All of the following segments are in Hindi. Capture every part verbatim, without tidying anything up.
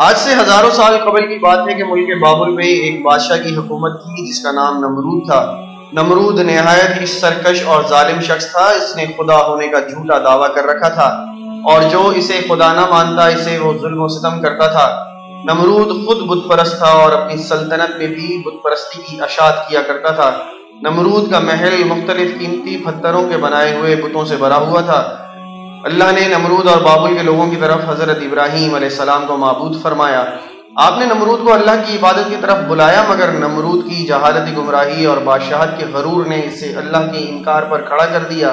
आज से हजारों साल कबल की बात है कि मुल्क बाबुल में एक बादशाह की हुकूमत थी जिसका नाम नमरूद था। नमरूद नहायत ही सरकश और जालिम शख्स था। इसने खुदा होने का झूठा दावा कर रखा था और जो इसे खुदा ना मानता इसे वो जुल्म व सितम करता था। नमरूद खुद बुतपरस्त था और अपनी सल्तनत में भी बुतपरस्ती की अशात किया करता था। नमरूद का महल मुख्तलिफ कीमती पत्थरों के बनाए हुए बुतों से भरा हुआ था। अल्लाह ने नमरूद और बाबुल के लोगों की तरफ हज़रत इब्राहीम अलैहिस्सलाम को माबूद फरमाया। आपने नमरूद को अल्लाह की इबादत की तरफ बुलाया मगर नमरूद की जहालती, गुमराही और बादशाहत के गरूर ने इसे अल्लाह के इनकार पर खड़ा कर दिया।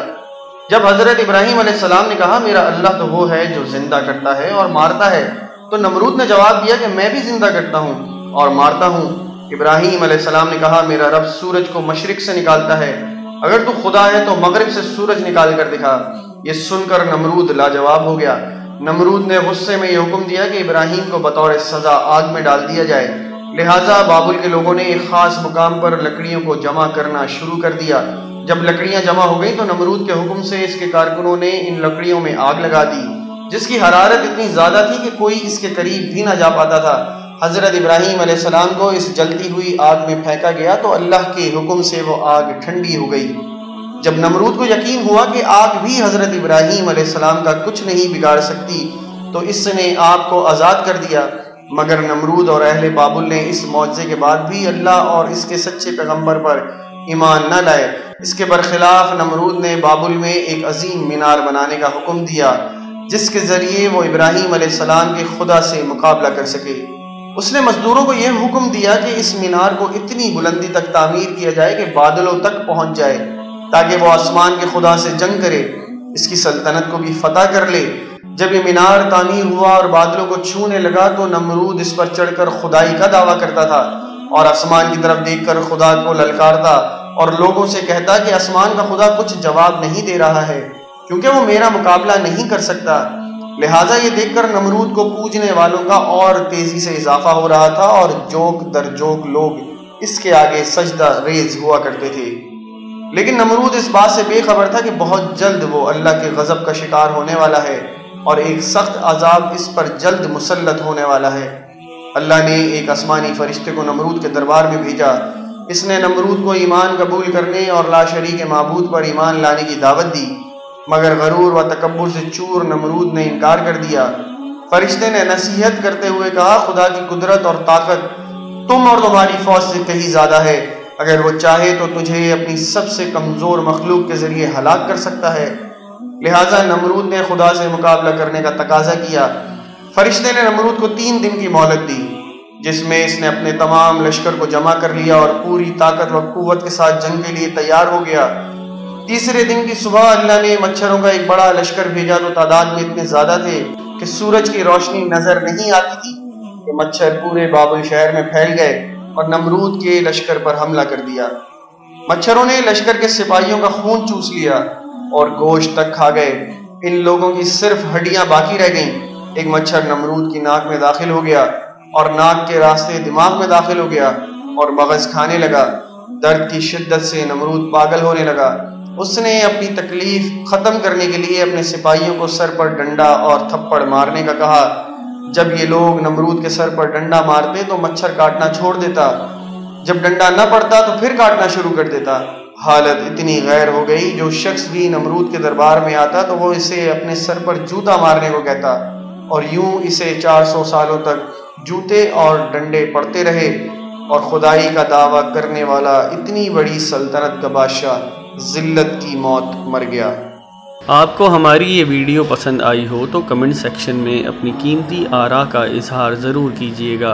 जब हज़रत इब्राहीम अलैहिस्सलाम ने कहा मेरा अल्लाह तो वो है जो जिंदा करता है और मारता है, तो नमरूद ने जवाब दिया कि मैं भी जिंदा करता हूँ और मारता हूँ। इब्राहीम अलैहिस्सलाम ने कहा मेरा रब सूरज को मशरिक से निकालता है, अगर तू खुदा है तो मगरिब से सूरज निकाल कर दिखा। ये सुनकर नमरूद लाजवाब हो गया। नमरूद ने गुस्से में यह हुक्म दिया कि इब्राहीम को बतौर सजा आग में डाल दिया जाए। लिहाजा बाबुल के लोगों ने एक खास मुकाम पर लकड़ियों को जमा करना शुरू कर दिया। जब लकड़ियां जमा हो गई तो नमरूद के हुक्म से इसके कारकुनों ने इन लकड़ियों में आग लगा दी जिसकी हरारत इतनी ज्यादा थी कि कोई इसके करीब भी ना जा पाता था। हज़रत इब्राहीम अलैहिस्सलाम को इस जलती हुई आग में फेंका गया तो अल्लाह के हुक्म से वो आग ठंडी हो गई। जब नमरूद को यकीन हुआ कि आग भी हज़रत इब्राहीम अलैहिस्सलाम का कुछ नहीं बिगाड़ सकती तो इसने आप को आज़ाद कर दिया। मगर नमरूद और अहले बाबुल ने इस मौजज़े के बाद भी अल्लाह और इसके सच्चे पैगम्बर पर ईमान न लाए। इसके बरखिलाफ नमरूद ने बाबुल में एक अजीम मीनार बनाने का हुक्म दिया जिसके ज़रिए वो इब्राहीम अलैहिस्सलाम के खुदा से मुकाबला कर सके। उसने मज़दूरों को यह हुक्म दिया कि इस मीनार को इतनी बुलंदी तक तामीर किया जाए कि बादलों तक पहुँच जाए ताकि वो आसमान के खुदा से जंग करे, इसकी सल्तनत को भी फतह कर ले। जब ये मीनार तामीर हुआ और बादलों को छूने लगा तो नमरूद इस पर चढ़कर खुदाई का दावा करता था और आसमान की तरफ देखकर खुदा को ललकारता और लोगों से कहता कि आसमान का खुदा कुछ जवाब नहीं दे रहा है क्योंकि वो मेरा मुकाबला नहीं कर सकता। लिहाजा ये देखकर नमरूद को पूजने वालों का और तेजी से इजाफा हो रहा था और जोक दर जोक लोग इसके आगे सजदा रेज हुआ करते थे। लेकिन नमरूद इस बात से बेखबर था कि बहुत जल्द वो अल्लाह के गज़ब का शिकार होने वाला है और एक सख्त अजाब इस पर जल्द मुसल्लत होने वाला है। अल्लाह ने एक आसमानी फरिश्ते को नमरूद के दरबार में भेजा। इसने नमरूद को ईमान कबूल करने और ला शरीक माबूद पर ईमान लाने की दावत दी मगर गरूर व तकब्बुर से चूर नमरूद ने इनकार कर दिया। फरिश्ते ने नसीहत करते हुए कहा खुदा की कुदरत और ताकत तुम और तुम्हारी फौज से कहीं ज़्यादा है, अगर वो चाहे तो तुझे अपनी सबसे कमज़ोर मखलूक के ज़रिए हलाक कर सकता है। लिहाजा नमरूद ने खुदा से मुकाबला करने का तकाजा किया। फरिश्ते ने नमरूद को तीन दिन की मोहलत दी जिसमें इसने अपने तमाम लश्कर को जमा कर लिया और पूरी ताकत व क़ुव्वत के साथ जंग के लिए तैयार हो गया। तीसरे दिन की सुबह अल्लाह ने मच्छरों का एक बड़ा लश्कर भेजा तो तादाद में इतने ज़्यादा थे कि सूरज की रोशनी नज़र नहीं आती थी कि मच्छर पूरे बाबुल शहर में फैल गए और नमरूद के लश्कर पर हमला कर दिया। मच्छरों ने लश्कर के सिपाहियों का खून चूस लिया और गोश्त तक खा गए। इन लोगों की सिर्फ हड्डियां बाकी रह गईं। एक मच्छर नमरूद की नाक में दाखिल हो गया और नाक के रास्ते दिमाग में दाखिल हो गया और मगज खाने लगा। दर्द की शिद्दत से नमरूद पागल होने लगा। उसने अपनी तकलीफ खत्म करने के लिए अपने सिपाहियों को सर पर डंडा और थप्पड़ मारने का कहा। जब ये लोग नमरूद के सर पर डंडा मारते तो मच्छर काटना छोड़ देता, जब डंडा न पड़ता तो फिर काटना शुरू कर देता। हालत इतनी गैर हो गई जो शख्स भी नमरूद के दरबार में आता तो वो इसे अपने सर पर जूता मारने को कहता और यूं इसे चार सौ सालों तक जूते और डंडे पड़ते रहे। और खुदाई का दावा करने वाला इतनी बड़ी सल्तनत का बादशाह जिल्लत की मौत मर गया। आपको हमारी ये वीडियो पसंद आई हो तो कमेंट सेक्शन में अपनी कीमती आरा का इजहार ज़रूर कीजिएगा।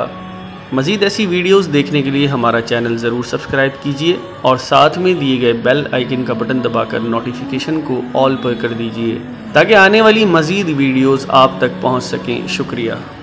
मज़ीद ऐसी वीडियोस देखने के लिए हमारा चैनल ज़रूर सब्सक्राइब कीजिए और साथ में दिए गए बेल आइकन का बटन दबाकर नोटिफिकेशन को ऑल पर कर दीजिए ताकि आने वाली मज़ीद वीडियोस आप तक पहुंच सकें। शुक्रिया।